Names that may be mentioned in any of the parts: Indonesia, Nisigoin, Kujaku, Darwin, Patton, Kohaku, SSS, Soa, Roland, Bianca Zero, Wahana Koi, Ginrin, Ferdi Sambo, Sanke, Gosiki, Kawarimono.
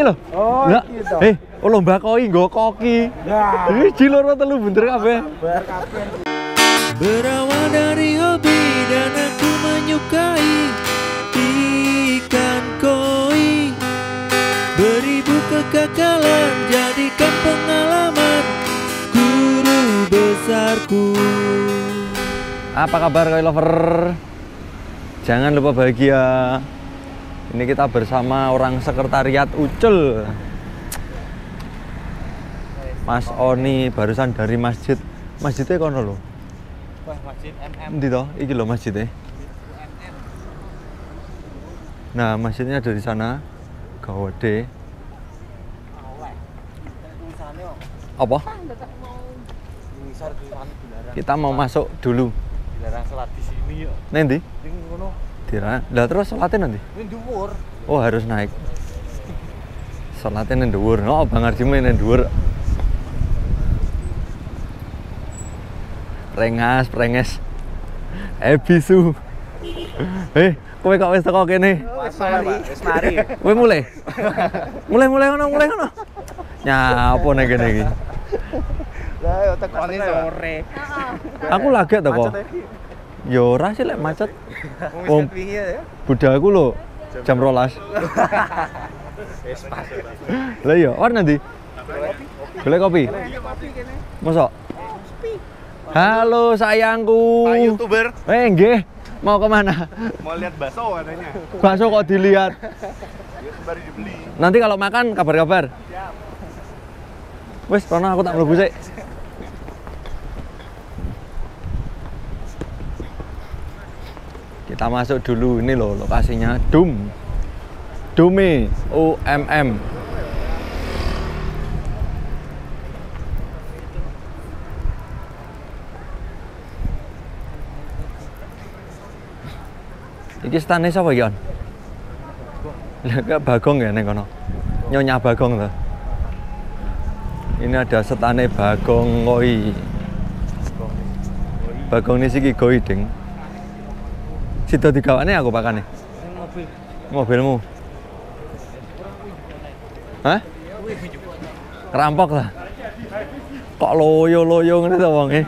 Loh. Oh, gitu. Lomba koi nggo koki. Nah. Iki jilur telu bener kabeh. Berawal dari hobi dan aku menyukai ikan koi. Beribu kegagalan jadikan pengalaman guru besarku. Apa kabar koi lover? Jangan lupa bahagia. Ini kita bersama orang sekretariat Ucul, Mas Oni, barusan dari masjid. Masjidnya kono lho. Masjid MM. Ndi toh? Iki lho masjidnya. Nah, masjidnya ada di sana. Gawede. Apa? Kita mau masuk dulu. Dilarang salat di sini yo. Neng ndi? Ning ngono. Lah terus salatnya nanti? Nenduwur. Oh, harus naik. Salatnya nenduwur. Oh, Bang Arji main nenduwur. Rengas, prenges. Ebisu. Kowe kok wis teko kene? Wis mari. Kowe mulai. Mulai ngono. Ya, apa nek kene iki? Lah, tekone sore. Aku lagi to kok. Yo ora sih lek macet. Wong wingi ya. Budhaku lho jam 12. Wis pas. Lah iya, warna ndi? Golek kopi. Mosok? Kopi. Halo sayangku. Pak YouTuber. Nggih. Mau kemana? Mau lihat bakso katanya. Bakso kok dilihat? Ya sembari dibeli. Nanti kalau makan kabar-kabar. Siap. Wis, rono aku tak mlebu sik. Kita masuk dulu, ini loh lokasinya Dume UMM. Iki stane sapa iki, On? Lah Bagong ya ning kono. Nyonya Bagong to. Ini ada stane Bagong Koi. Bagong ini siki koi ding. Situ digawane aku pakane. Mobil. Mobilmu. Hah? Rampok lah. Kok loyo-loyo ngene to wonge?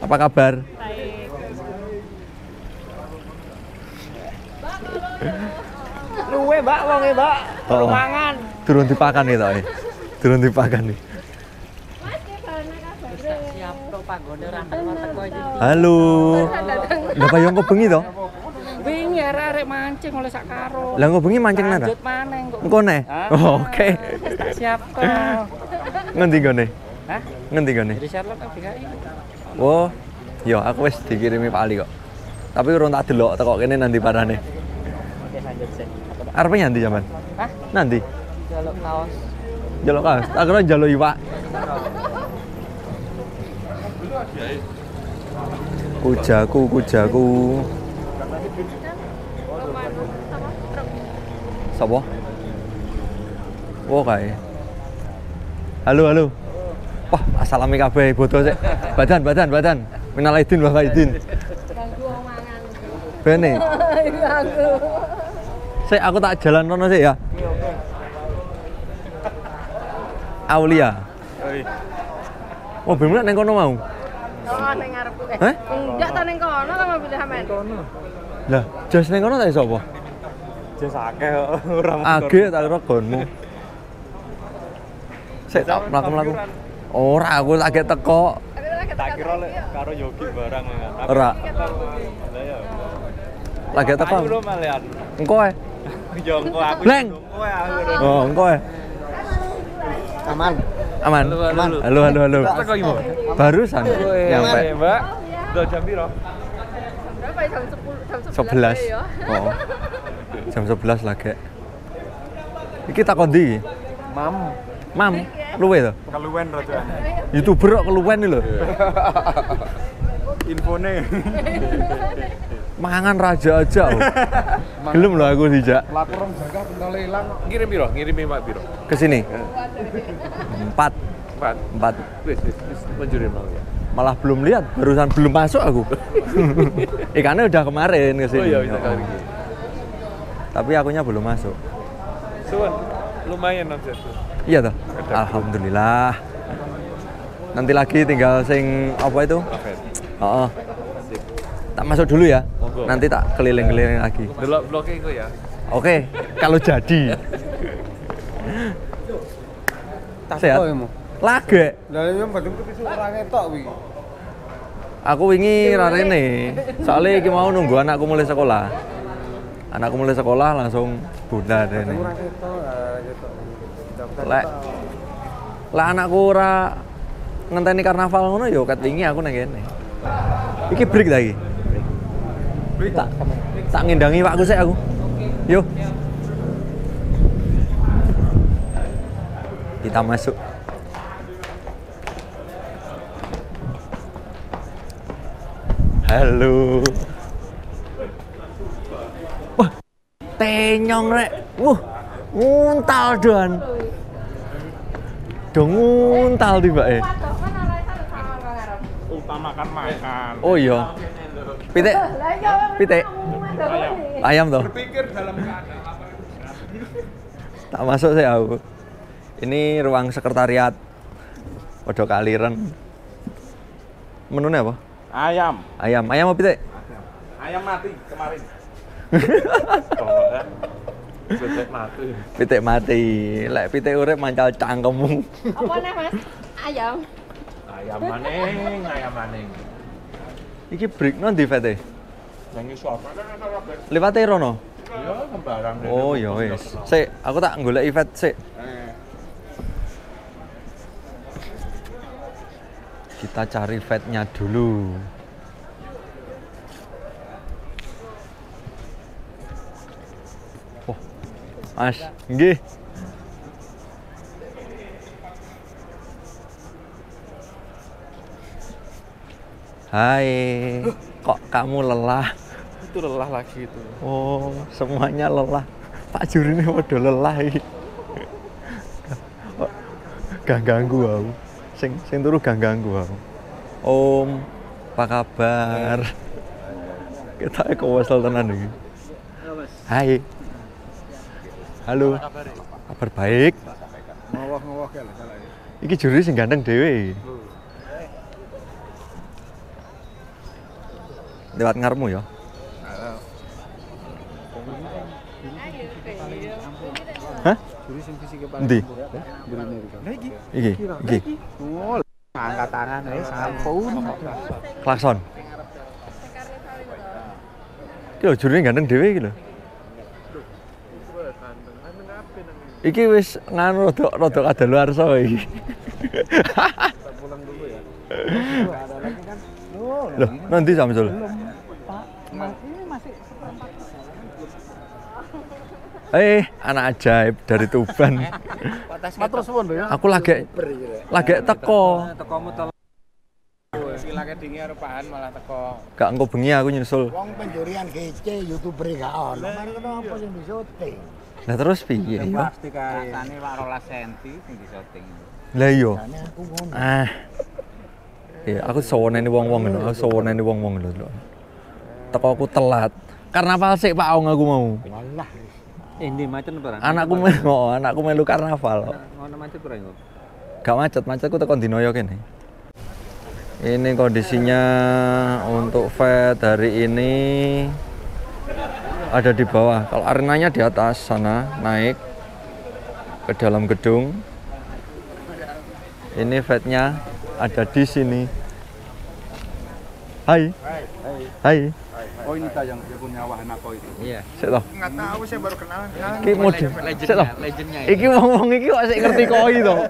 Apa kabar? Baik. Luwe, Mbak, wonge, Mbak. Mangan. Durung dipakan iki to. Durung dipakan iki. Halo. Lah payung kok bengi to? Bengi arek mancing oleh sak karo. Lah kok bengi mancing nang? Lanjut maneh kok. Engko ne? Oke. Tak siap kok. Ngendi gone? Hah? Ngendi gone? Dari Charlotte BKI. Oh, ya aku wis dikirimi Pak Ali kok. Tapi urung tak delok tekok kene nanti parane. Oke, lanjut sik. Arepe nyandi jaman? Hah? Nanti. Jaluk kaos. Jaluk kaos. Tak kira jaluk iwak. Kujaku. Sopo? Wo kae. Halo. Wah, asalame kabeh bodo sik. Badan. Minal aidin wa faidin. Ganggu wong mangan. Bene. Aku. Sik aku tak jalan rono sik ya. Aulia. Oh, bener nang kono mau. Tolong neng ngarepku. Enggak ta neng kono ta mobil sampean. Kono. Lah, jas neng kono ta iso apa? Jas akeh ora mung. Age tak kira gonmu. Sik tak mlaku-mlaku. Ora aku lagi teko. Tak kira karo Yogi barang ya. Ora. Lagi teko. Engko ae. Yo engko aku. Leng. Oh, engko ae. Aman. Halo. Barusan nyampe. Mbak. Udah jam piro? Berapa ya? Jam 10, jam 11. Oh. Jam 11 lagi. Iki tak kondi. Mam. Luwe to? Keluwen rojoan. YouTuber kok keluwen iki lho. Infone. Mangan raja aja. Gelem lho aku dijak. Laporan jangka pentole ilang kok. Ngirim piro? Ngirimi Pak piro? Ke sini. 4. Wis menjuri ya. Malah belum lihat, barusan belum masuk aku. Ikannya udah kemarin ke sini. Oh iya, tapi akunya belum masuk. itu kan lumayan omsetku. Iya toh. Alhamdulillah. Nanti lagi tinggal sing apa itu? Heeh. Tak masuk dulu ya. Monggo. Nanti tak keliling-keliling lagi. Delok bloke iku ya. Oke, kalau jadi. Sehat? Lagi? Aku wingi ra rene. Soalnya iki mau nunggu anakku mulai sekolah. Anakku mulai sekolah langsung bunda rene. Lah anakku ora ngenteni karnaval ngono ya ket wingi aku nang kene. Iki break ta iki? Break. Tak ngendangi wakku sik aku. Yuk. Kita masuk. Halo. Wah, tenyong rek. Wuh, nguntal doan. Do nguntal tibake. Utamakan makan. Oh iya. Pitik. Pitik. Ayam toh. Berpikir dalam keadaan lapar. Tak masuk sih aku. Ini ruang sekretariat. Podo kaliren. Menunya apa? Ayam. Ayam. Ayam apa pitik? Ayam mati kemarin. Pitik mati. Pitik mati. Lek pitik urip mancal cangkemmu. Apa nih Mas? Ayam. Ayam maning, ayam maning. Iki break non di VT. Nang iso apa? Liwate rono. Iya, sembarang. Oh ya wis. Sik, aku tak goleki VT sik. Kita cari vetnya dulu. Oh, Mas, nggih. Hai, kok kamu lelah? Itu lelah lagi itu. Oh, semuanya lelah. Pak juri ini waduh lelah. Gak ganggu aku. Sing turu ganggu aku. Om, apa kabar? Kita ke wasal tenan iki. Hai. Halo. Kabar baik? Ngawah-ngawah kae salah iki. Iki juri sing ganteng dhewe. Lewat ngarmu ya. Hah? Juri sing fisike paling berat ya. Burine iki. Iki. Iki. Oh, angkat tangan ae sampun. Klakson. Iki lho jurine ganteng dhewe iki lho. Iki wis nganu rada kadaluarsa iki. Kita pulang dulu ya. Ada lagi kan. Loh, nanti sampe dulu. Pak, ini masih seperempat. Anak ajaib dari Tuban. Aku lagi teko. Gak engko bengi aku nyusul. Wong penjurian kece YouTuber gak ono. Apa sing disyuting? Lah terus piye? Pasti katane 12 cm sing disyuting. Lah iya. Ah. Iya, aku sewoneni wong-wong lho. Aku sewoneni wong-wong lho. Teko aku telat. Karnaval sik Pak Ong aku mau. Walah. Ini macet perang. Anakku melu karnaval. Ngono macet perang. Gak macetku tekan dinoyo kene. Ini kondisinya untuk vet hari ini ada di bawah. Kalau arenanya di atas sana naik ke dalam gedung. Ini vetnya ada di sini. Hai. Hai. Oh ini tayang dia punya Wahana Koi itu. Iya. Sik toh. Enggak tahu saya baru kenalan. Iki model legendnya. Iki wong-wong iki kok sik ngerti koi toh.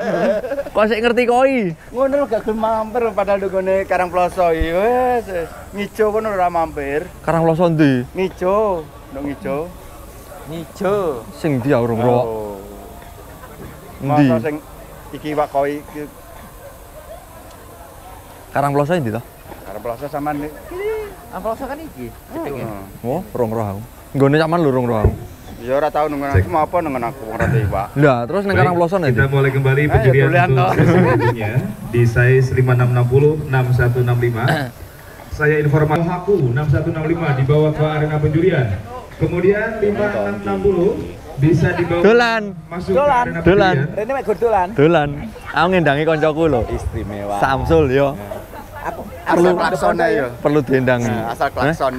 Kok sik ngerti koi. Ngono lho gak gelem mampir padahal nggone Karang Ploso iki wis ngijo kono ora mampir. Karang Ploso ndi? Ngijo, ndok ngijo. Ngijo. Sing ndi aku ngrok. Ndi. Ono sing iki wak koi iki. Karang Ploso ndi toh? Karang Ploso sama nih. Amploso kan iki. Oh, rong-roh aku. Nggone sampean lho rong-roh aku. Ya ora tau nunggu aku mau apa nunggu aku ora tau Pak. Lah, terus nang Karang Ploso nanti. Kita mulai kembali penjurian untuk selanjutnya di size 5660 6165. Saya informasi aku 6165 dibawa ke arena penjurian. Kemudian 5660 bisa dibawa masuk ke dolan. Rene mek gur dolan. Dolan. Aku ngendangi koncoku lho. Istimewa. Samsul yo. Perlu klakson yo. Perlu diendangi. Asal klakson.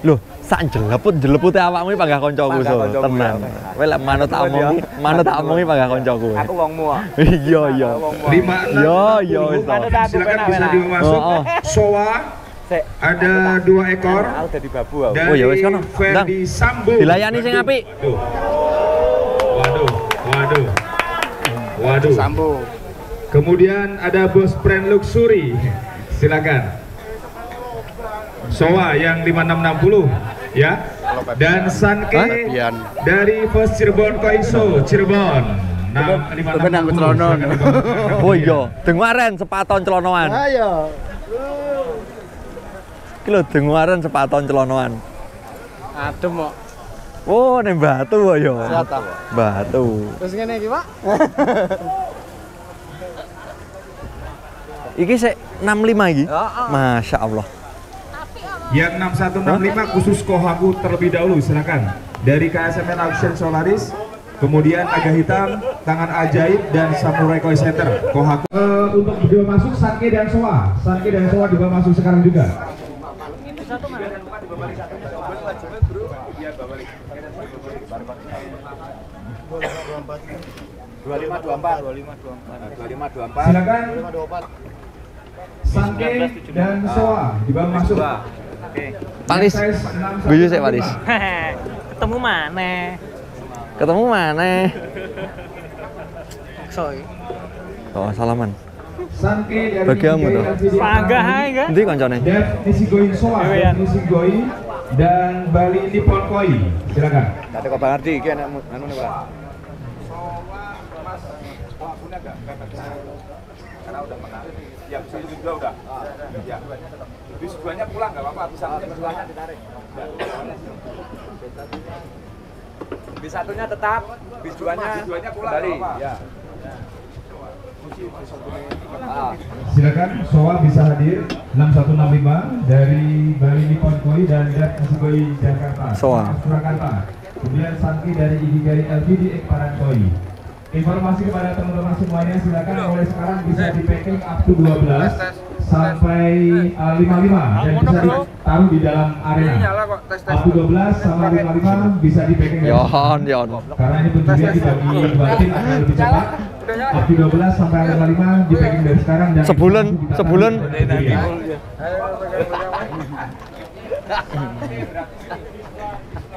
Lho, sak jeleput-jelepute awakmu panggah koncoku so. Tenan. Kowe lek manut tak omongi panggah koncoku. Aku wongmu kok. Iya. 5. Yo wis to. Silakan bisa dimasuk. Soa ada 2 ekor dari Ferdi Sambo. Dilayani sing apik. Waduh. Sambo. Kemudian ada Bos Pren Luxury. Silakan. Soa yang 5660 ya. Dan Sanke dari First Cirebon Koiso Cirebon. Nah, 5660 celonon. Oh iya, dengoaren sepaton celonoan. Ayo. Kilo denguaran sepaton celonoan. Adem kok. Oh, ning batu kok ya. Batu. Terus ngene iki, Pak. Iki sik 65 iki. Masya Allah. Yang 6165 khusus kohaku terlebih dahulu, silakan. Dari KSMN Auction Solaris, kemudian Naga Hitam, Tangan Ajaib dan Samurai Koi Center. Kohaku untuk dibawa masuk Sanke dan Soa. Sanke dan Soa dibawa masuk sekarang juga. Silakan Sanke dan Soa dibawa masuk. Paris, guyu sik Paris. Ketemu mana? Soe. Oh, salaman. Bagianmu tuh. Panggah ae enggak? Endi kancane? Nisigoin Soa, Nisigoin dan Bali Nippon Koi. Silakan. Kate kok Bang Ardi iki anakmu anu ne, Pak. Soa Mas wakune enggak karena udah menarik. Ya bisa juga udah. Iya. Bis duanya pulang enggak apa-apa, bisa setelahnya ditarik. Bis satunya tetap, bis duanya pulang Bali. Ya. Silakan Soa bisa hadir 6165 dari Bali Nippon Koi dan Nisigoin Jakarta. Soa. Surakarta. Kemudian Sanki dari Idigari LVD Ekparan Koi. Informasi kepada teman-teman semuanya, silakan mulai sekarang bisa di-packing up to 12 sampai 55 dan bisa ditaruh di dalam arena. Up to 12 sama 55 bisa di-packing. Yon. Karena ini penjualan dibagi batin agar lebih cepat. Up to 12 sampai 55 di-packing dari sekarang dan sebulan.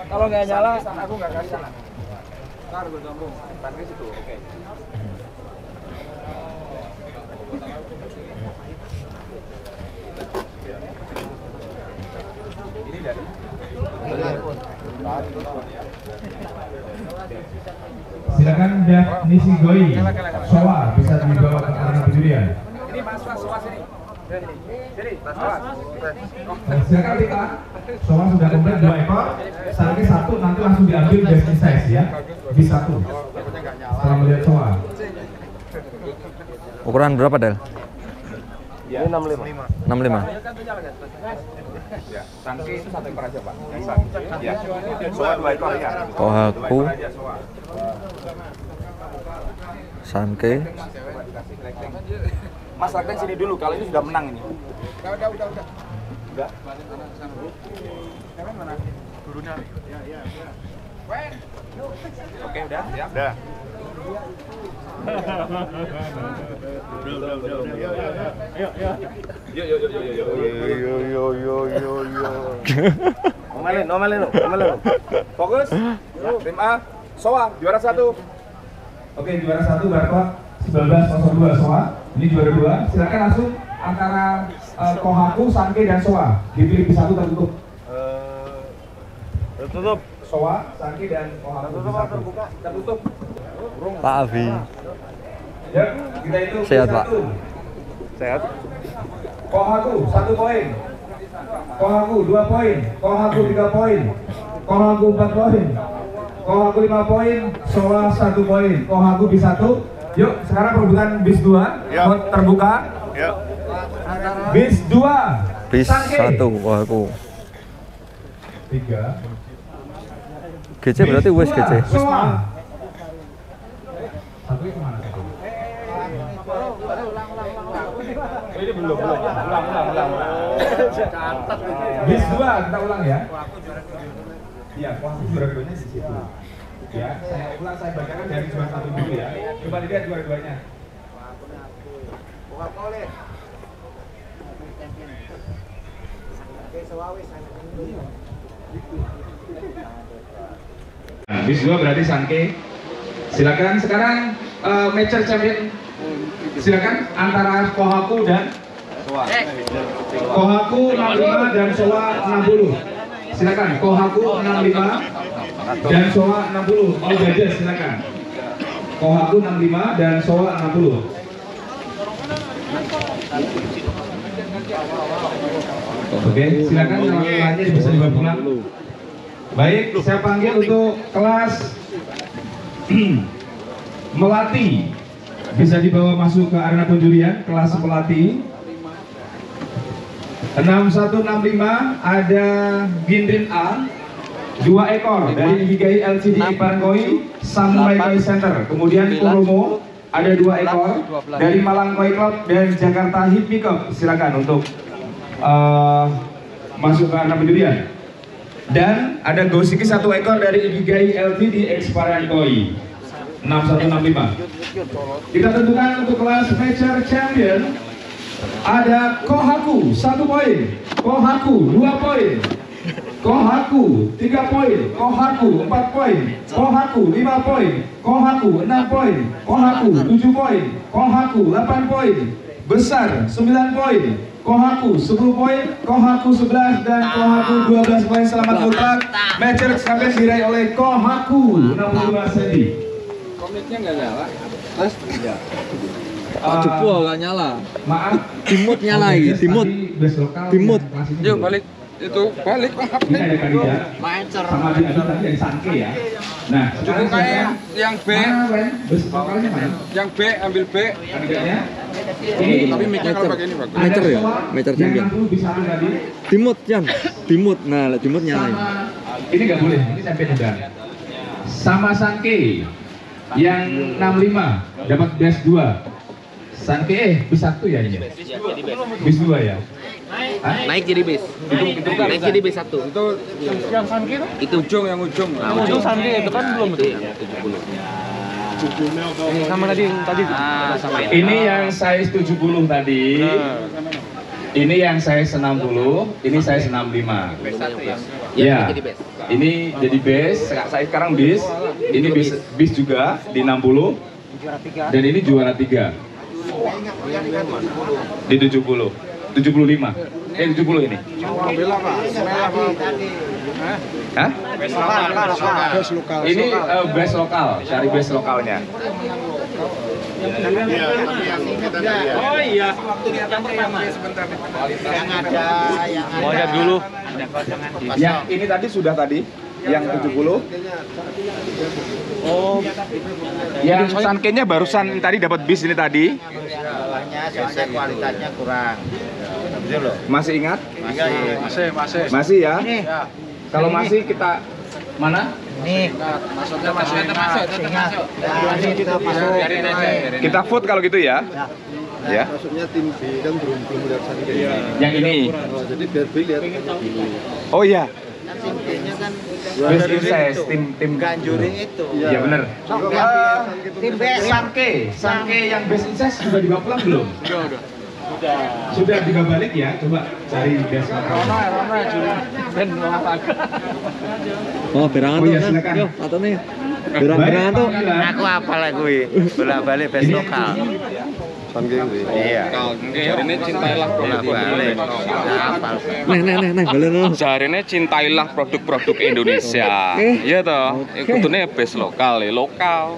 Kalau nggak nyala, aku nggak kasih. Kargo sambung, parkir situ, oke. Ini dari. Silakan Dev Nisigoin, Soa bisa dibawa ke arena penjurian. Ini Mas Soa sini. Silakan Rita, Soa sudah komplit 2 ekor, Sanki 1 nanti langsung diambil best size ya. Bis 1. Setelah melihat Soa. Ukuran berapa Del? Ini 65. Ya, Sanki itu 1 ekor aja Pak. Ya. Soa 2 ekor ya. Kohaku. Sanki. Mas Rakteng sini dulu, kalau ini sudah menang ini. Udah. Enggak. Kan mana? Gurunya. Ya. Oke, udah. Ya. Udah. Yo. Fokus. Tim A, Soa juara 1. Oke, juara 1 Barkot 1902 Soa. Ini juara 2. Silakan langsung antara Kohaku, Sanke dan Soa. Dipilih bis 1 tertutup. Tertutup. Soa, Sanki dan Kohaku tertutup. Pak Avi. Ya, kita itu sehat Pak. Sehat. Kohaku 1 poin. Kohaku 2 poin. Kohaku 3 poin. Kohaku 4 poin. Kohaku 5 poin. Soa 1 poin. Kohaku bis 1. Yuk, sekarang perebutan bis 2. Yep. Terbuka. Yep. Bis 2. Bis 1 Kohaku. 3. Gece berarti wis gece. Wis mau. Tapi kemana sih? Ini belum. Ulang. Bis 2 kita ulang ya. Iya, kuasa juara 2-nya di situ. Ya, saya ulang, saya bacakan dari juara 1 dulu ya. Coba dilihat juara 2-nya. Buka boleh. Bis 2 berarti Sangke. Silakan sekarang matcher champion. Silakan antara Kohaku dan Soa. Kohaku 65 dan Soa 60. Silakan Kohaku 65 dan Soa 60. Oleh judges silakan. Kohaku 65 dan Soa 60. Oke, silakan lawannya bisa dibawa pulang. Baik, saya panggil untuk kelas Melati, bisa dibawa masuk ke arena penjurian kelas Melati. 6165 ada Gindrin A, 2 ekor dari Higai LCD Ipan Koi Samurai Koi Center. Kemudian Kuromo ada 2 ekor dari Malang Koi Club dan Jakarta Hip Cup. Silakan untuk masuk ke arena penjurian. Dan ada Gosiki 1 ekor dari Igigai LTD Exparan Koi 6165. Kita tentukan untuk kelas Major Champion ada Kohaku 1 poin, Kohaku 2 poin, Kohaku 3 poin, Kohaku 4 poin, Kohaku 5 poin, Kohaku 6 poin, Kohaku 7 poin, Kohaku 8 poin, besar 9 poin, Kohaku 10 poin, Kohaku 11 dan Kohaku 12 poin. Selamat kotak. Matcher sampai diraih oleh Kohaku 62 sedi. Komitnya nggak nyala. Mas? Iya. Cupu nggak nyala. Maaf. Timut nyala lagi. Timut. Timut. Yuk balik. Itu balik. Ini ada kandidat. Matcher. Sama di atas tadi yang Sangke ya. Nah. Cukup kayak yang B. Yang B ambil B. Kandidatnya. Tapi matcher kalau pakai ini bagus. Matcher ya? Matcher champion. Timut Jan. Timut. Nah, timut nyalain. Ini enggak boleh. Ini sampai nendang. Sama Sangke yang 65 dapat base 2. Sangke base 1 ya ini. Base 2 ya. Naik jadi base. Naik jadi base 1. Itu yang Sangke itu? Itu ujung yang ujung. Ujung Sangke itu kan belum itu. 70. Sama tadi sama ini yang size 70 tadi. Ini yang size 60, ini size 65. Ya. Ini jadi base, saya sekarang bis. Ini bis juga di 60. Dan ini juara 3. Di 70. 75. 70 ini. Hah? Base lokal. Ini base lokal, cari base lokalnya. Oh iya, yang pertama. Yang ada. Mau lihat dulu. Yang ini tadi sudah tadi, yang 70. Oh. Yang Sankenya barusan tadi dapat bis ini tadi. Soalnya kualitasnya kurang. Masih ingat? Masih ya. Kalau masih kita mana? Nih, maksudnya masuk. Kita vote kalau gitu ya. Ya. Maksudnya tim B kan belum lihat Sangke. Yang ini. Jadi biar B lihat. Oh iya. Tim B-nya kan tim Ganjuring itu. Iya benar. Tim B Sangke yang base inses sudah dibawa pulang belum? Sudah juga balik ya, coba cari base lokal. Rona, Juli, Ben, olahraga. Oh, berangan tuh. Yuk, atau nih, berangan tuh. Aku apa lagi? Bola balik base lokal. Iya. Ini cintailah produk-produk Indonesia. Jarine cintailah produk-produk Indonesia. Iya toh. Ikutnya base lokal, lokal.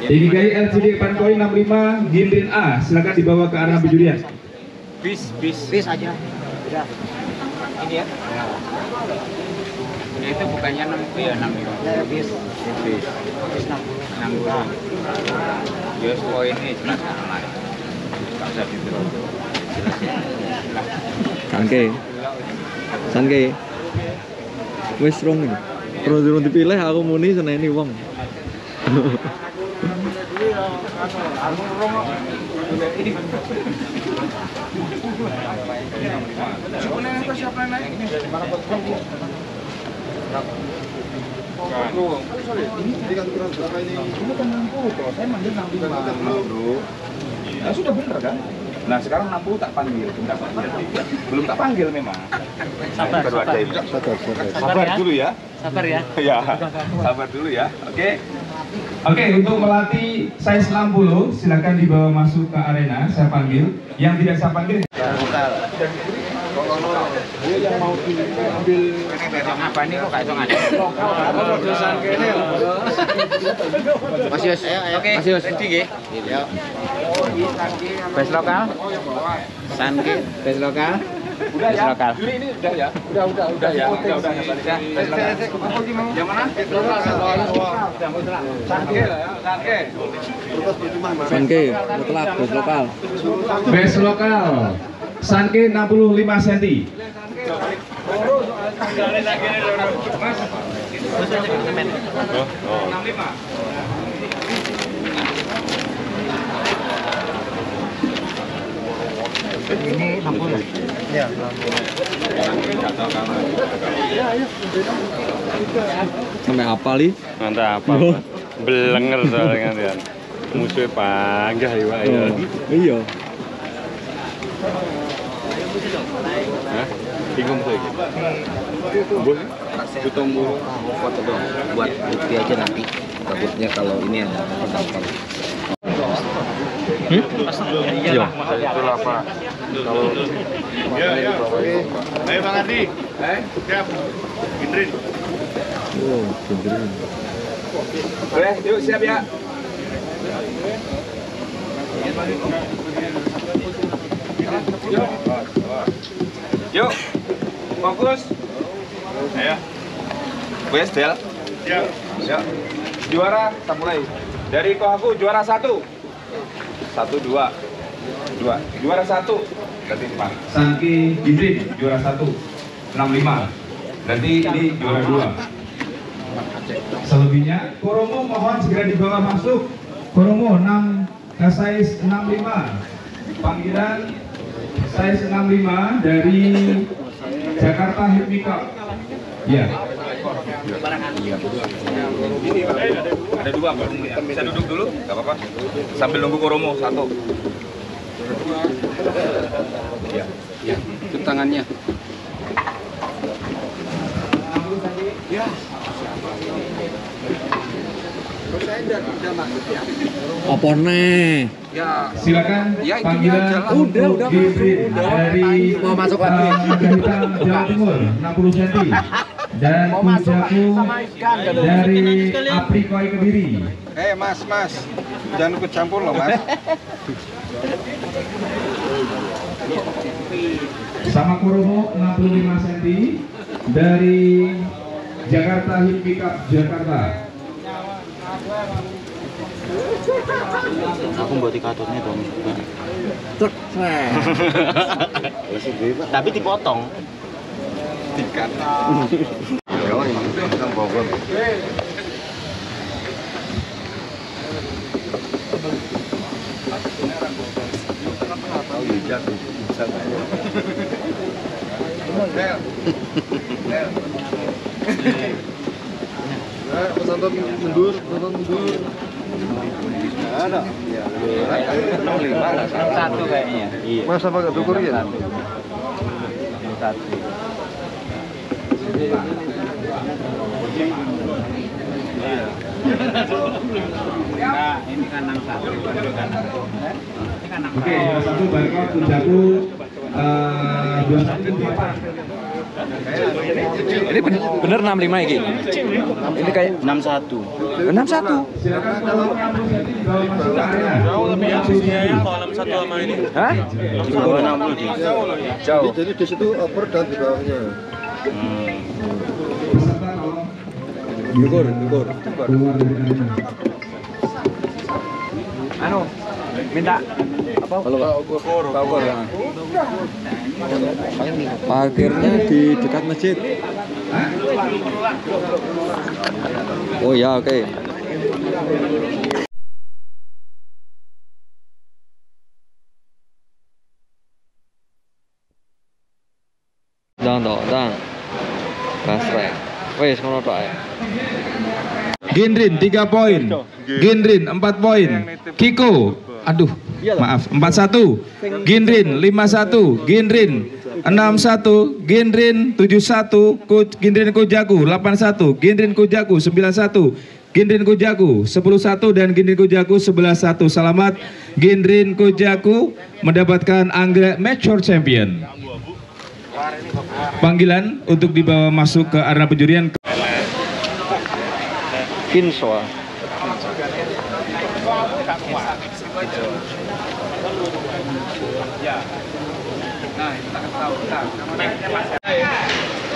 Digigai LCD Pankoi 65 Gindrin A, silakan dibawa ke arah penjurian. Bis aja. Udah. Ini ya. Ini itu bukannya 60 ya, 65. Ya, bis 60. Yes, oh ini jelas kan lah. Enggak usah ditiru. Sangke. Wis rong ini. Terus dipilih aku muni seneni wong. Nah, sudah benar kan? Nah, sekarang 60 tak panggil, belum tak panggil memang. Sabar dulu ya. Sabar ya. Ya, sabar dulu ya. Oke. Oke, untuk melatih size 60 silakan dibawa masuk ke arena, saya panggil. Yang tidak saya panggil yang mau diambil apa nih kok kayak Mas Yus, oke, Mas Yus base lokal, sange, base lokal, base lokal. Ini udah ya, yang mana? Sange, base lokal, base lokal, sange 65 cm. Ini 60. Ya, 60. Sampai apa li? Mantap apa? Belenger soalnya kan. Musuhnya panggah ya, Pak. Iya. Hah? Bingung saya gitu. Bos, butuh foto dong buat bukti aja nanti. Takutnya kalau ini ada pertangkal. Iya, itulah Pak. Kalau ya. Ayo Bang Andi. Siap. Indrin. Oh, Indrin. Boleh, yuk siap ya. Yuk. Fokus. Ayo. Wes, Del. Siap. Siap. Juara, kita mulai. Dari Kohaku juara 1. 1, 2, 2. Juara 1 berarti 4. Sanki Gidrin juara 1 65. Berarti ini juara 2. Selebihnya Koromo mohon segera dibawa masuk. Koromo 6 size 65. Panggilan size 65 dari Jakarta Hipmika. Iya. Ada 2 Pak. Bisa duduk dulu, nggak apa-apa. Sambil nunggu Koromo 1. Iya. Iya. Cukup tangannya. Ya. Apa nih? Ya. Silakan. Ya, panggilan udah dari mau masuk lagi. Jawa Timur 60 cm. Dan Pujaku dari Apri Koi Kediri. Mas, jangan ikut campur loh Mas. Sama Koromo 65 cm dari Jakarta Hipmika Jakarta. Aku buat katutnya dong. Truk. Tapi dipotong. Satu kayaknya. Mas apa gak dukur ya? Ini kan 61. Oke, 61 barcode Pujaku 21. Ini bener 65 iki. Ini kayak 61. 61. Silakan kalau sama ini. Hah? Jauh. Jadi di situ over dan di bawahnya. Yukur. Anu, minta apa? Parkirnya di dekat masjid. Oh ya, oke. Dang. Basreng. Wes ngono tok ae. Ginrin 3 poin. Ginrin 4 poin. Kiko, aduh, maaf, 41. Ginrin 51. Ginrin 61. Ginrin 71. Ginrin Kujaku 81. Ginrin Kujaku 91. Ginrin Kujaku 10-1 dan Ginrin Kujaku 11-1. Selamat Ginrin Kujaku mendapatkan anggrek Major Champion. Panggilan untuk dibawa masuk ke arena penjurian. Kinsoa.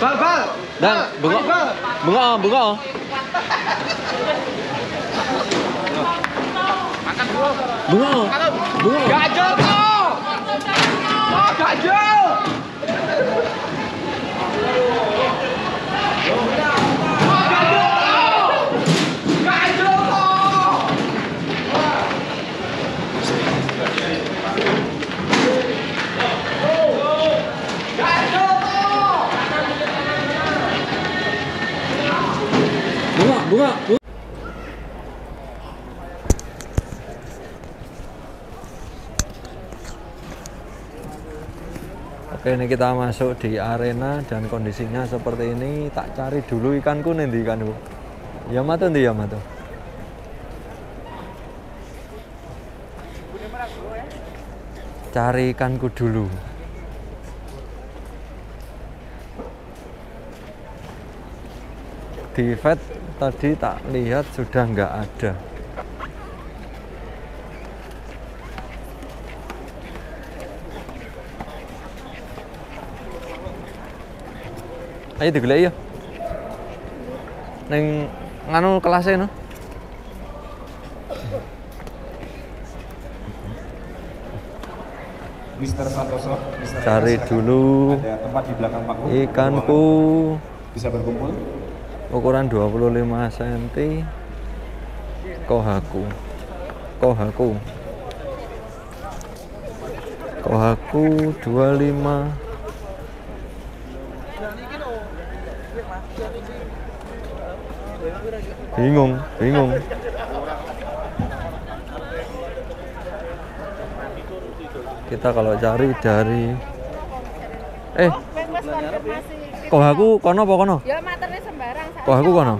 Bal. Dan bengok. Bengok. Gajol tuh. Gajol. Bunga. Oke, ini kita masuk di arena dan kondisinya seperti ini. Tak cari dulu ikanku nih, ikanku. Ya matu. Cari ikanku dulu. Di vet tadi tak lihat, sudah nggak ada. Ayo digoleki ya. Ning nganu kelasnya no. Mister Santoso, Mister cari Eras, dulu. Ada tempat di belakang panggung. Ikanku bisa berkumpul. Ukuran 25 cm. Kohaku 25. Bingung. Kita kalau cari dari kohaku kono? Ya materi sembarang. Kohaku kono.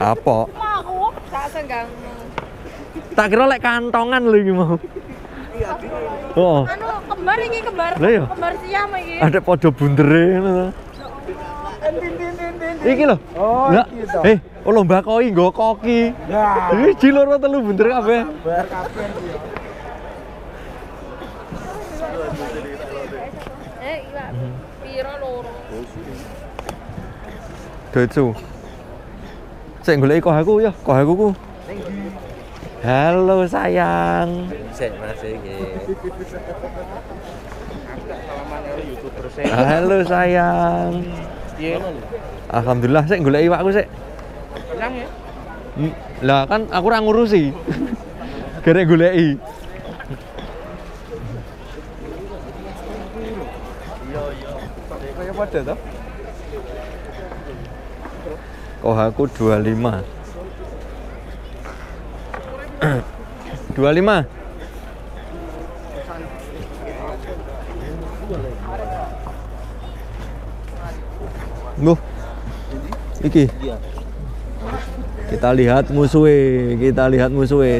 Apa? Aku tak senggangmu. Tak kira lek kantongan lho iki mau. Heeh. Anu kembar iki kembar. Kembar siam iki. Ada podo bundere ngono to. Iki lho. Oh, gitu. Lomba koi nggo koki. Iki jilur telu bunder kabeh. Docu. Sik goleki kohaku. Halo sayang. Halo sayang. Alhamdulillah sik goleki iwakku sik. Lah kan aku ora ngurusi. Gerek goleki. Iya. Padha to? Kohaku 25. 25. Loh. Iki. Kita lihat musuhe.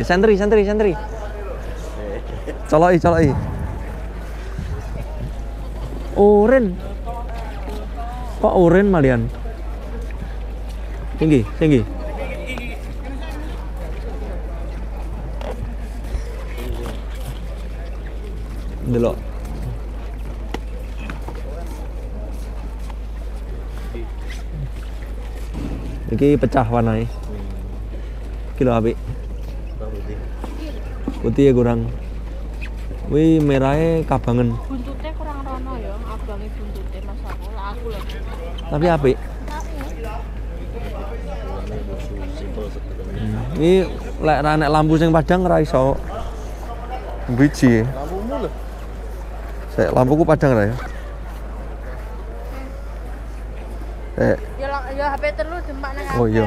Sentri. Coloi. Oren. Kok oren malian? Tinggi. Delok. Iki pecah warnanya. Kilo api. Putih ya kurang. Wih merahnya kabangan. Buntutnya kurang rono ya, abangnya buntutnya mas aku. Tapi api. Ini lek ra nek lampu sing padang ra iso. Biji. Lampumu lho. Sik lampuku padang ra ya? Ya HP terus demak nang HP. Oh iya.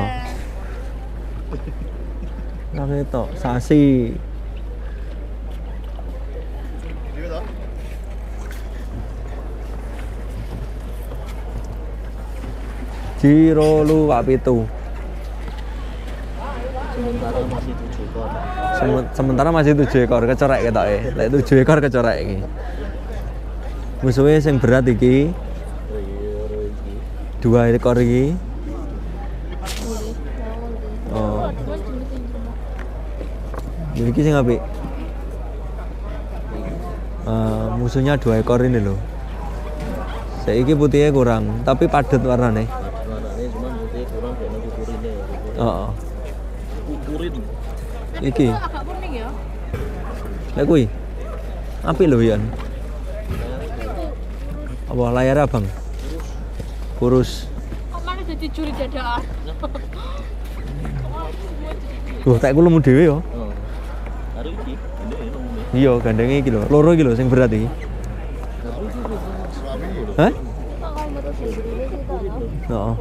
Nang itu sasi. Jiro lu Pak Pitu. Sementara masih 7 ekor kecorek ketoke. Lek 7 ekor kecorek iki. Musuhe sing berat iki. 2 ekor iki. Oh. Iki sing apik. Musuhnya 2 ekor ini loh. Saiki putihnya kurang, tapi padat warnane. Oh, kukurin. Iki. Agak kuning ya. Lah kuwi. Apik lho ya. Apa layar abang? Kurus. Kok malah jadi curi dadakan. Duh, tak kulemu dhewe ya. Heeh. Karo iki, gendenge lho. Iya, gandenge iki lho. Loro iki lho sing berat iki. Hah? Heeh.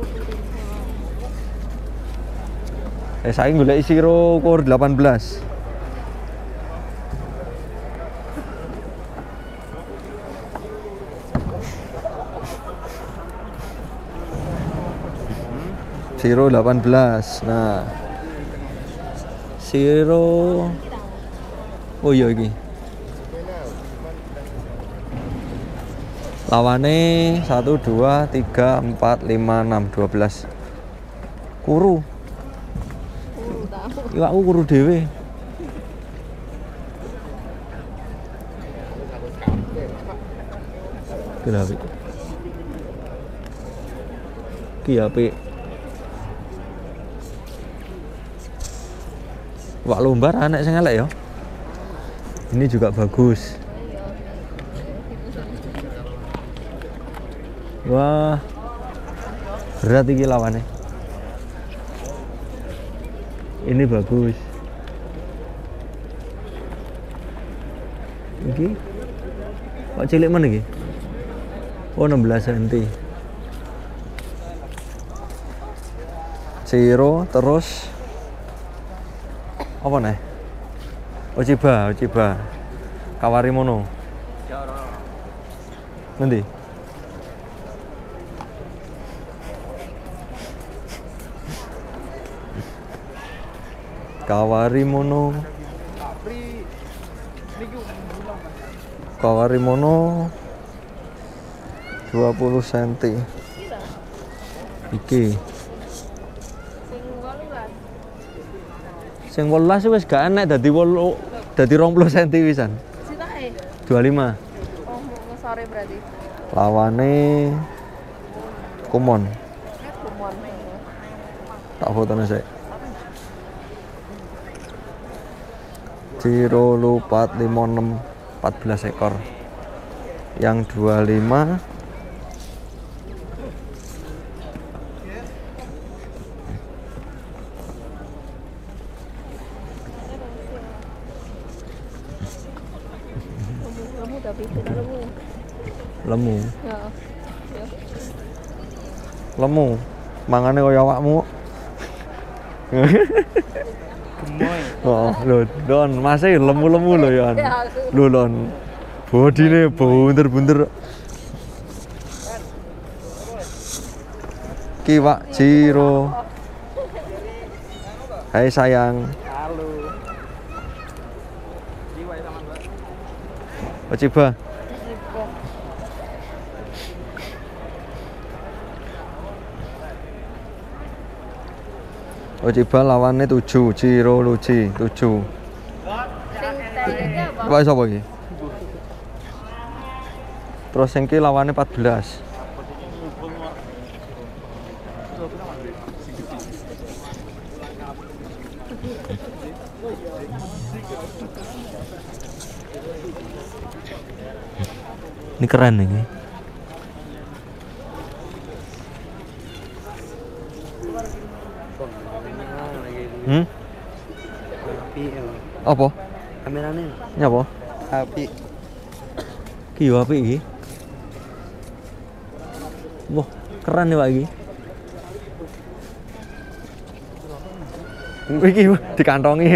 Saya golek siro ukur 18. Siro 18. Nah. Siro. Oh iya iki. Lawane 1 2 3 4 5 6 12. Kuru. Iwakku kuru dhewe. Kenapa? Ki apik. Wak lombar anak sing elek ya. Ini juga bagus. Wah. Berat iki lawane. Ini bagus. Iki. Kok cilik men iki? Oh 16 cm. Ciro terus apa nih? Ociba. Kawarimono. Nanti. Kawarimono 20 cm. Iki. Sing 18 wis gak enek dadi 8 dadi 20 cm wisan. Sitake 25. Oh, ngesore berarti. Lawane kumon. Tak fotone sik. Ciro lupa 14 ekor yang 25 lemu mangane kaya awakmu. Oh, Don, masih lemu-lemu loh ya. Lho, Don. Bodine bunder-bunder. Kiwak Jiro. Hai sayang. Halo. Coba. Coba lawannya 7, Ciro Luci 7. Wah, siapa ini? Terus yang ini lawannya 14. Ini keren ini. Apa? Kamerane. Nyapa? Api. Ki yo api iki. Wah, keren ya Pak iki. Iki dikantongi.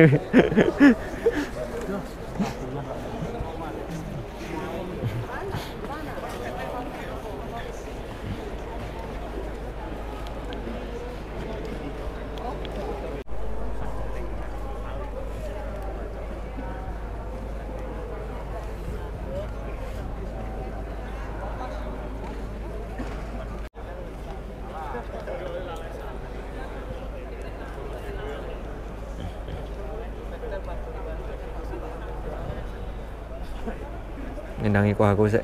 Nendang iku aku sik.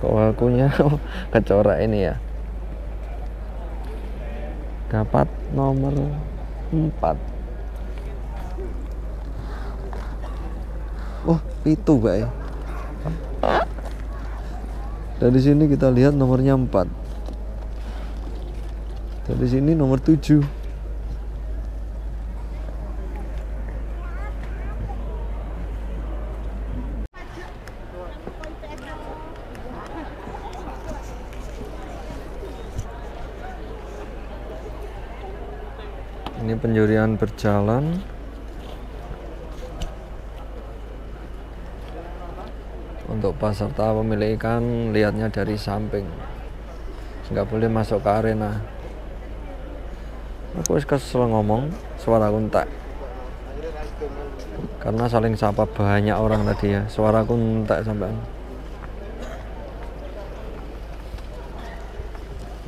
Kohakunya kecorak ini ya. Dapat nomor 4. Wah, pitu Mbak ya. Dari sini kita lihat nomornya 4. Dari sini nomor 7. Ini penjurian berjalan. Untuk peserta pemilik ikan lihatnya dari samping, nggak boleh masuk ke arena. Aku kesel ngomong, suaraku entek. Karena saling sapa banyak orang tadi ya, suaraku entek sampean.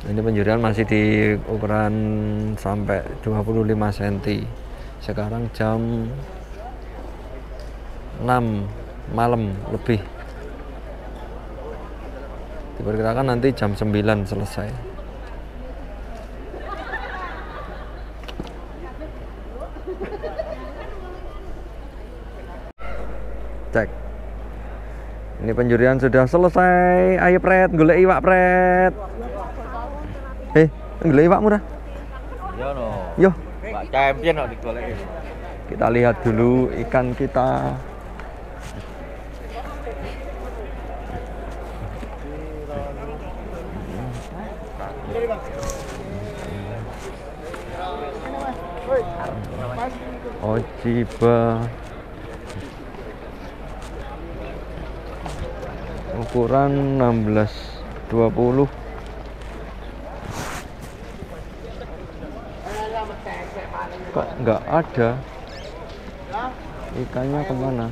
Ini penjurian masih di ukuran sampai 25 cm. Sekarang jam 6 malam lebih. Diperkirakan nanti jam 9 selesai. Cek. Ini penjurian sudah selesai. Ayo pret, golek iwak pret. Golek iwak murah. Yo no. Yo. Pak champion kok digoleki. Kita lihat dulu ikan kita. Ojiba. Ukuran 16-20. Kok nggak ada ikannya, kemana?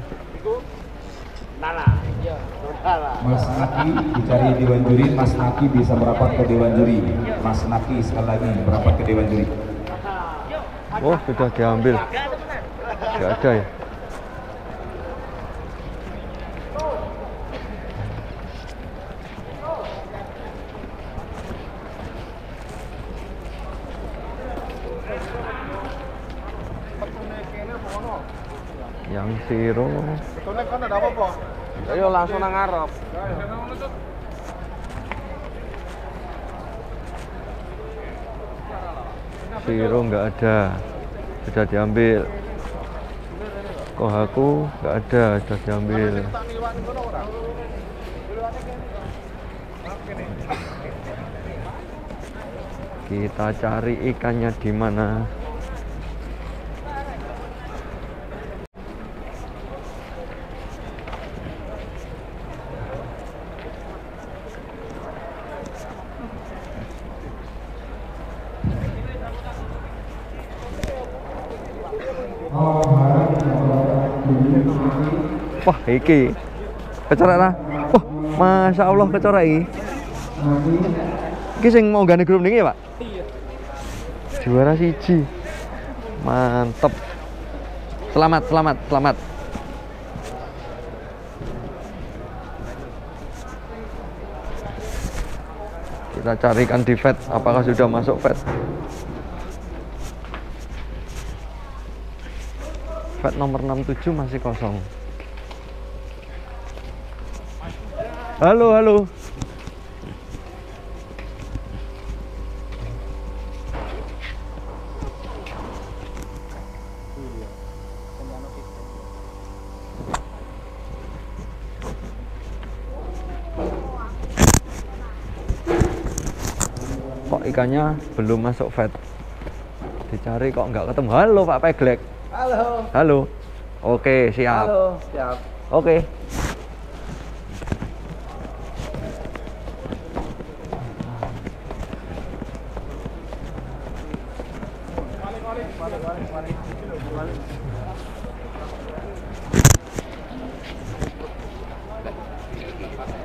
Mas Naki dicari di dewan juri. Mas Naki bisa merapat ke dewan juri. Mas Naki sekali lagi merapat ke dewan juri. Oh, sudah diambil. Nggak ada ya. Yang siro. Betulnya kan ada apa? Ayo langsung nang ngarep. Siro nggak ada, sudah diambil. Kohaku nggak ada, sudah diambil. Kita cari ikannya di mana? Wah, iki kecorak lah. Wah, masya Allah kecorak iki. Iki sing mau gane grup niki ya Pak? Iya. Juara 1. Mantep. Selamat, selamat, selamat. Kita carikan di vet. Apakah sudah masuk vet? Vet nomor 67 masih kosong. Halo, halo. kok ikannya belum masuk vet, dicari kok nggak ketemu. Halo Pak Peglek. Halo. Halo. Oke, siap. Halo, siap. Oke.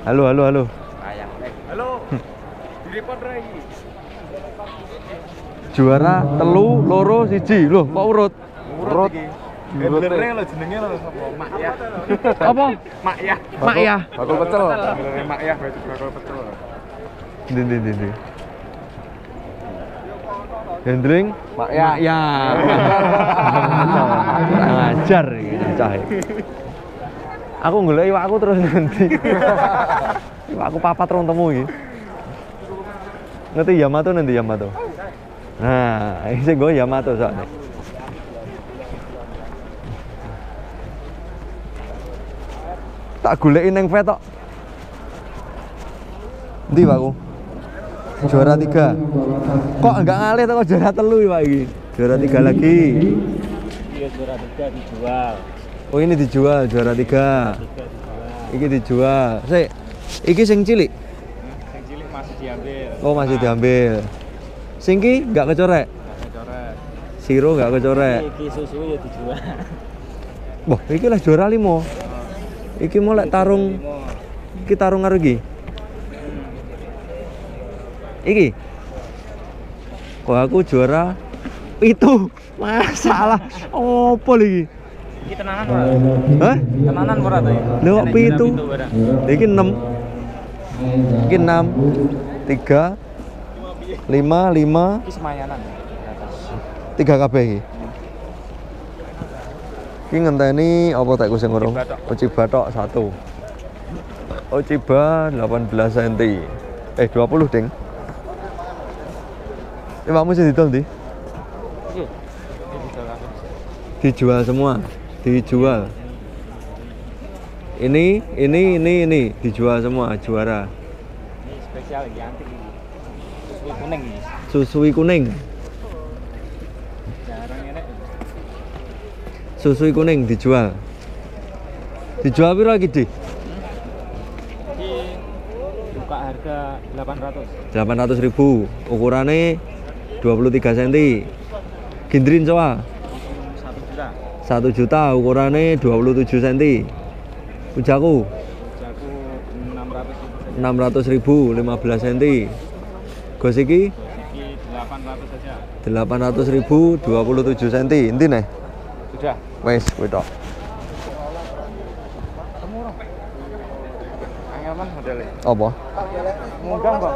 Halo, halo, halo. Halo. Juara telu loro siji. Loh, kok urut? Urut. Handlernya lo jenengnya lo Mak Yah. Apa? Mak Yah. Mak Yah. Bakul pecel. Handlernya Mak Yah bakul pecel. Ndi. Handling Mak Yah. Mak Yah. Ngajar iki cah. Aku golek iwakku terus nanti. Iwakku papat rong temu iki. Ngerti Yamato nanti Yamato. Nah, iki sing go Yamato sakne. Tak golekin ning vetok. Endi Pak ku? Juara 3. Kok enggak ngalih teko juara 3 Pak iki? Juara 3 lagi. Iya juara 3 dijual. Oh ini dijual juara 3. Iki dijual. Sik. Iki sing cilik. Sing cilik masih diambil. Oh, masih diambil. Sing iki enggak kecorek. Enggak kecorek. Siro enggak kecorek. Iki susu ya dijual. Wah, iki lah juara 5. Iki mau lek tarung, iki tarung karo iki. Iki. Kok aku juara itu masalah. Opo iki? Iki tenanan ora? Hah? Tenanan ora ta iki? Lho kok pitu? Iki 6. Iki 6. 3 5 5 iki semayanan. 3 kabeh iki. Ki ngenteni apa tak sing urung? Oci batok 1. Ociba 18 cm. 20, Ding. Iwakmu sing didol ndi? Dijual semua. Dijual. Ini dijual semua juara. Ini spesial iki antik iki. Susui kuning iki. Susui kuning. Susui kuning dijual. Dijual piro iki, Dik? Iki buka harga 800. 800.000. Ukurane 23 cm. Gindrin coba. 1 juta. 1 juta ukurane 27 cm. Ujaku. Ujaku 600.000 15 cm. Gos iki? Gos iki 800 saja. 800.000 27 cm. Intine? Sudah. Wes, kuwi tok. Temu ora. Angelan modele. Apa? Munggah, Pak.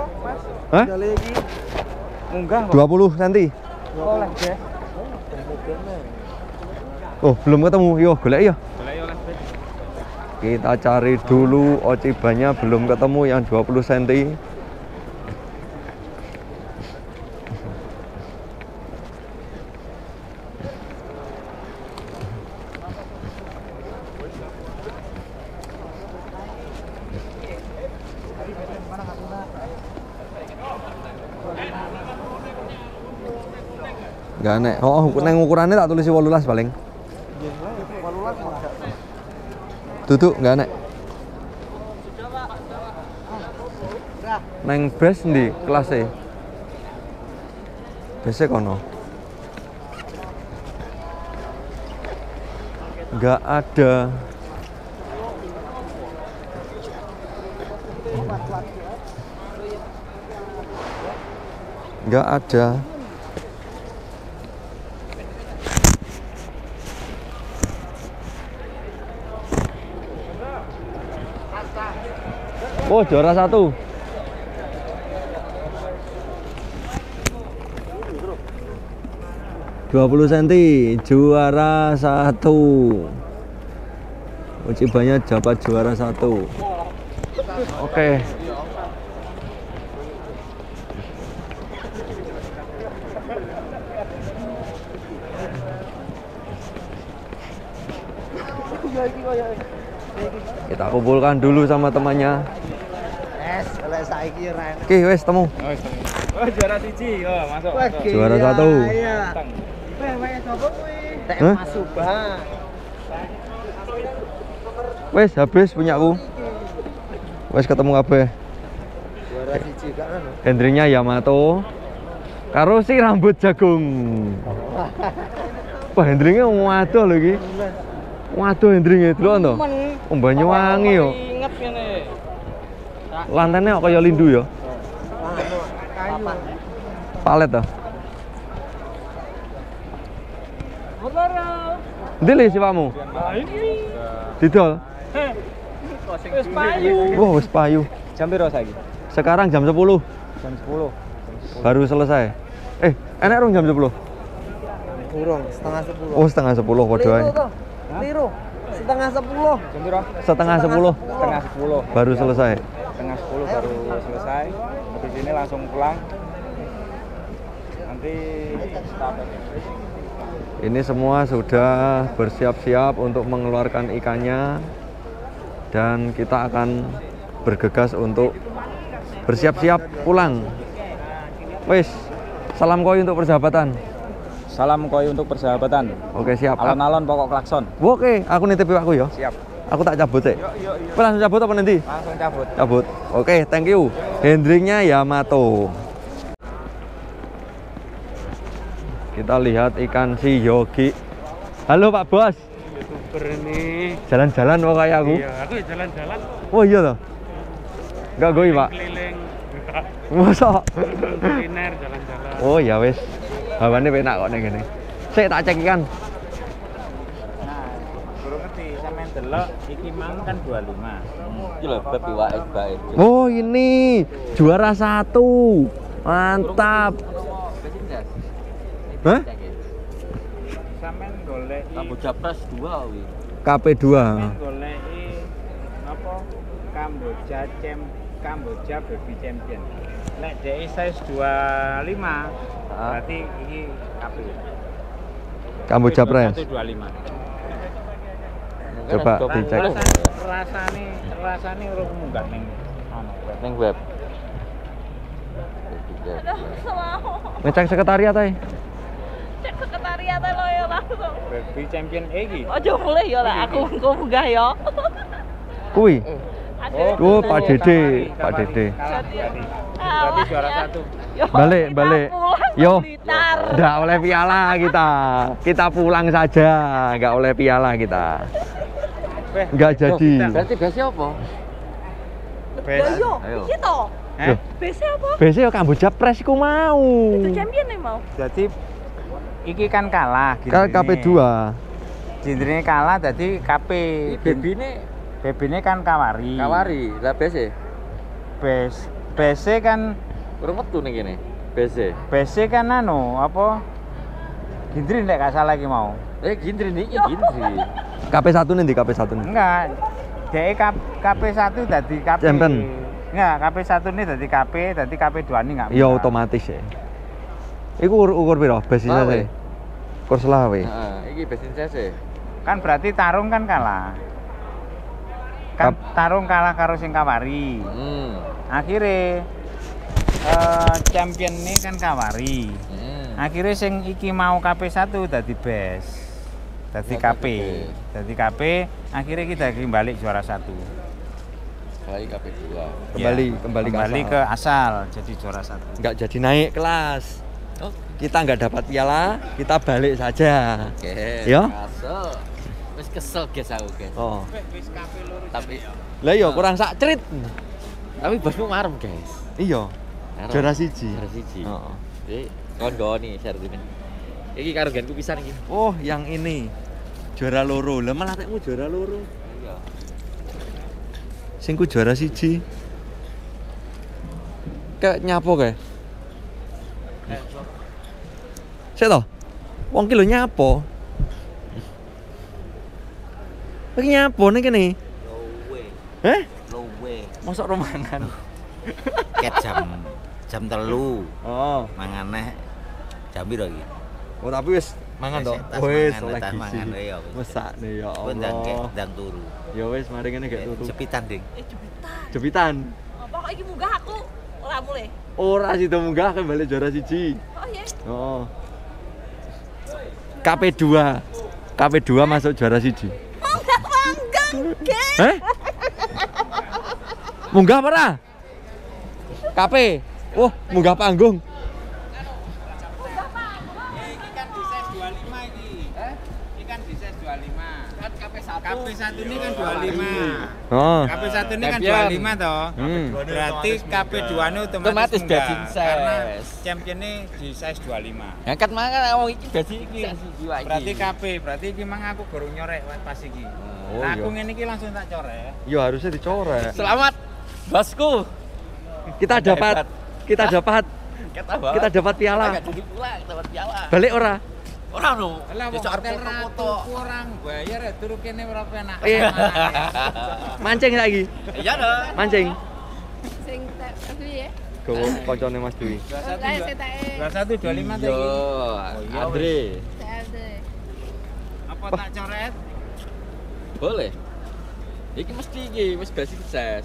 Hah? Modele iki munggah, Pak. 20 cm. Oleh, Dek. Oh, belum ketemu. Yo, golek ya. Golek yo, Mas. Kita cari dulu ocibanya belum ketemu yang 20 cm. Enggak enak. Oh, nang ukurannya tak tulisi 18 paling. Iya, 18 malah. Duduk enggak enak. Nang base ndi kelasnya? Base kono. Enggak ada. Enggak ada. Oh, juara 1. Cm, juara 1. Ocibanya dapat juara 1. Oke. Kita kumpulkan dulu sama temannya. Oke, wes temu. Oh, juara 1. Oh, masuk. Masuk. Juara 1. Iya. Wewek sapa kuwi? Tek masuk, Bang. Wes habis punyaku. Wes ketemu kabeh. Juara 1 gak ono. Gendringnya Yamato. Karo si rambut jagung. Wah, hendringe waduh lho iki. Waduh hendringe delok to. Banyuwangi yo. Inget ngene. Lantene kok kaya lindu yo. Palet to. Ndi le siwamu? Didol. Wis payu. Wah, wis payu. Jam piro saiki? Sekarang jam 10. Jam 10. Baru selesai. Enek rung jam 10. Kurang setengah 10. Oh, setengah 10 padha ae. Liru. Setengah 10. Setengah 10. Setengah 10. Baru selesai. Setengah 10 baru selesai. Habis ini langsung pulang. Nanti start. Ini semua sudah bersiap-siap untuk mengeluarkan ikannya dan kita akan bergegas untuk bersiap-siap pulang. Wis. Salam koi untuk persahabatan. Salam koi untuk persahabatan. Oke, siap. Alon-alon pokok klakson. Oke, aku nitip aku ya. Siap. Aku tak cabut sih. Yuk. Langsung cabut apa nanti? Langsung cabut. Cabut. Oke, thank you. Hendringnya Yamato. Kita lihat ikan si Yogi. Halo Pak Bos. Youtuber ini. Jalan-jalan kok kayak aku. Iya, aku jalan-jalan. Oh iya toh. Enggak goi, Pak. Keliling. Masa? Kuliner jalan-jalan. Oh ya wes. Hawane penak kok ning kene. Sik tak cek ikan. Nah, durung ngerti sampean delok iki mang kan 25. Iki lho bab iwake bae. Oh, ini juara 1. Mantap. Hah? Sampean goleki Kambo Japres 2 kuwi. KP2. Sampean goleki apa? Kamboja Baby Champion. Nek DI size 25. Berarti ini api Kamboja Pres 125. Coba dicek. Rasane urung munggah ning web. Ngecek sekretariat ae. Cek sekretariat ae lho langsung. Baby Champion iki. Ojo boleh ya lah aku munggah ya. Kuwi. Oh, Pak Dede, Pak Dede. Berarti juara 1. Balik. Yo, nggak oleh piala kita. Kita pulang saja, nggak oleh piala kita. Nggak jadi. Berarti base apa? Yo, iki to. Base apa? Base yo Kamboja Press ku mau. Itu champion mau. Jadi iki kan kalah gitu. Kan KP2. Jindrine kalah jadi KP. Bebine kan kawari. Kawari, lah base. Base kan urung metu ning kene. BC kan anu apa? Gindrin nek gak salah iki mau. Gindrin iki Gindrin. KP1 nih KP1. Enggak. Dek KP1 dadi KP. Enggak, KP1 nih dadi KP, dadi KP2 nih enggak. Ya otomatis ya. Iku ukur piro besinya sih? Ukur selawe. Heeh, iki besin CC. Kan berarti tarung kan kalah. Kan tarung kalah karo sing kawari. Heeh. Akhire champion ini kan kawari. Akhirnya sing iki mau KP1 dadi best. Dadi KP, akhirnya kita kembali juara 1. Kembali KP2. Kembali ke asal jadi juara 1. Enggak jadi naik kelas. Oh, kita enggak dapat piala, kita balik saja. Oke. Ya. Wis kesel guys aku, guys. Oh. Wis KP loro. Tapi lah yo kurang sak crit. Tapi bosmu marem, guys. Iya. Juara 1. Heeh. Iki kon goni sertifikat. Iki karo genku pisan iki. Oh, yang ini. Juara 2. Lah malah tekmu juara 2. Iya. Singku juara 1. Kayak nyapo kae. Sik to. Wong ki lho nyapo. Iki nyapo ning kene. Heh? Lowe. Mosok romangan. Ket jam 3. Oh, mangane jam piro iki? Oh, tapi wis mangan to. Wis oleh mangan ya. Mesakne ya Allah. Ndang turu. Ya wis mari ngene gek turu. Jepitan, Ding. Jepitan. Apa kok iki munggah aku? Ora mulai. Ora sida munggah kembali juara siji. Oh iya. Oh. KP2. KP2 masuk juara siji. Munggah. Heh? Munggah ora? KP. Oh, munggah panggung. KP1 ini kan 25. Oh. KP1 ini kan 25 toh. Berarti KP2 ini otomatis dadi karena champion ini di size 25. Ya kan mangane wong iki dadi iki. Berarti KP, berarti iki mang aku gorong nyorek pas iki. Oh, nah, aku ngene iki langsung tak corek. Ya harusnya dicorek. Selamat bosku. Kita dapat piala. Kita dapat piala. Balik ora? Orang no, orang bayar ya turu kene berapa enak. Iya. Mancing lagi. Iya dong. Mancing. Mancing Dwi ya. Kowe koncone Mas Dwi. 21 25 tadi. Yo, Andre. Apa tak coret? Boleh. Iki mesti iki wis basi sukses.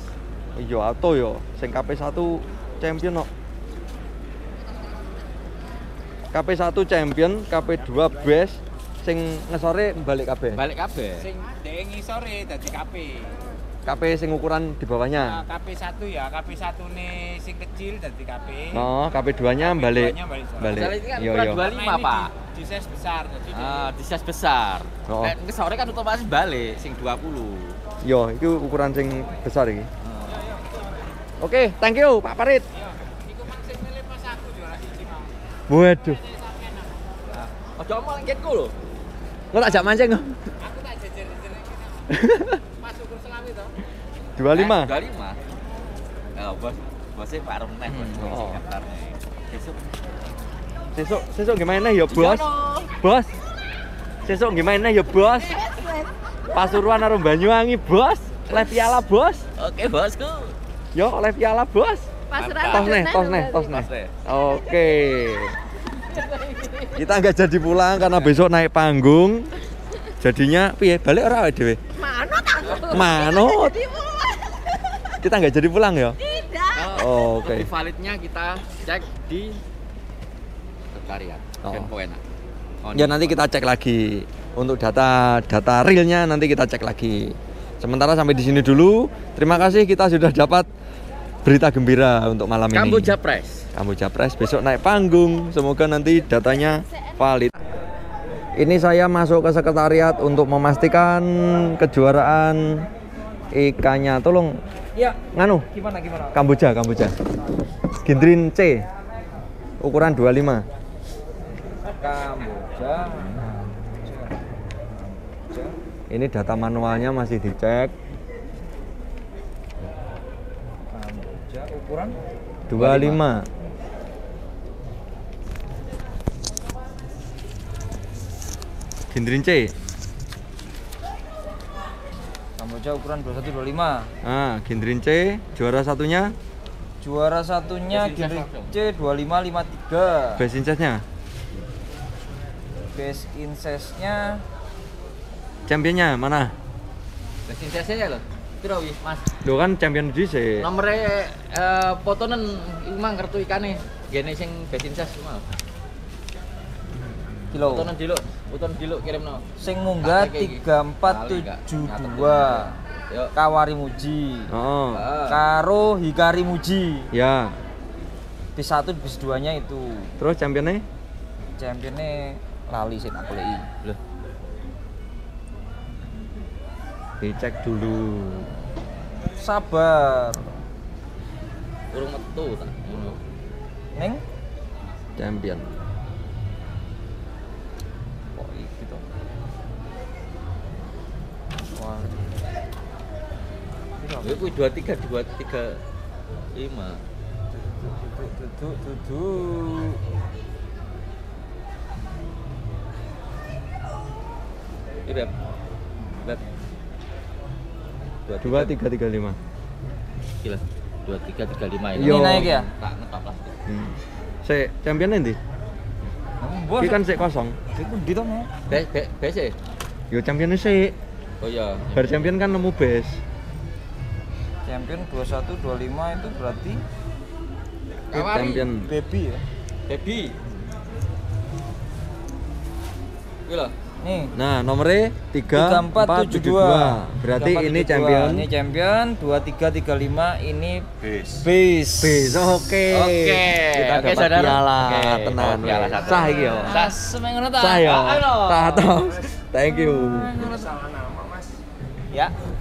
Iya ato yo, sing KP1 champion kok. KP1 champion, KP2 best, sing ngesore balik kabeh. Balik kabeh. Sing ndek ngisore dadi KP. KP sing ukuran di bawahnya. KP1 ya, KP1 ne sing kecil dadi KP. No, KP2-nya balik. Balik. Yo yo. 25, Pak. Di size besar. Di size besar. Nek ngesore kan otomatis balik sing 20. Yo, itu ukuran sing besar iki. Oke, thank you Pak Parit. Waduh. Ojo omong ngitku lho. Engko tak jak mancing. Aku tak jejer-jejer iki. Mas ukur selawi to. 25. 25. Ya, bos. Bose Pak Reneh bos sing katarne. Sesuk gimana ya, Bos? Bos. Sesuk gimana ya, Bos? Pasuruan karo Banyuwangi, Bos. Oleh piala, Bos. Oke, Bosku. Yo, oleh piala, Bos. Tos neh. Oke. Kita nggak jadi pulang karena besok naik panggung. Jadinya piye? Balik ora dhewe? Mano. Kita nggak jadi pulang ya? Tidak. Oh, oke. Lebih validnya kita cek di Sekretariat Kemenpenak. Ya nanti kita cek lagi untuk data realnya nanti kita cek lagi. Sementara sampai di sini dulu. Terima kasih kita sudah dapat berita gembira untuk malam ini. Kamboja Press besok naik panggung. Semoga nanti datanya valid. Ini saya masuk ke sekretariat untuk memastikan kejuaraan ikannya. Tolong. Iya. Nganu? Gimana? Kamboja. Gindrin C. Ukuran 25. Kamboja. Ini data manualnya masih dicek. Ukuran 25. Gindrin C. Kamboja ukuran 2125. Ah, Gindrin C, juara satunya Gindrin C 2553. Base incesnya? Championnya mana? Base incesnya loh. Mas. Lo kan champion di sini. Nomornya potonan emang kartu ikannya. Gini sing best incest cuma. Kilo. Potonan dilo kirim no. Sing munggah 3472. Kawari Muji. Oh. Karo Hikari Muji. Ya. Bis 1 bis 2-nya itu. Terus championnya? Championnya lali sih aku lagi. Loh. Dicek dulu. Sabar. Urung metu ta. Ning champion. Kok iki to? Wah. Iki kuwi 23235. Duduk. Iki bet. 2335. Gila. 2335 ini. Ini naik ya? Tak ngetop lah. Sik, champion endi? Iki kan sik kosong. Iku endi to, Mas? Bes. Yo champion sik. Oh iya. Bar champion kan nemu bes. Champion 2125 itu berarti champion. Baby ya. Baby. Gila. Nah, nomornya 3472. Berarti 3472. Ini champion. Ini champion 2335 ini base. Oke. Kita dapat piala tenan. Sah iki yo. Sah semengono ta. Sah yo. Sah to. Thank you. Ya.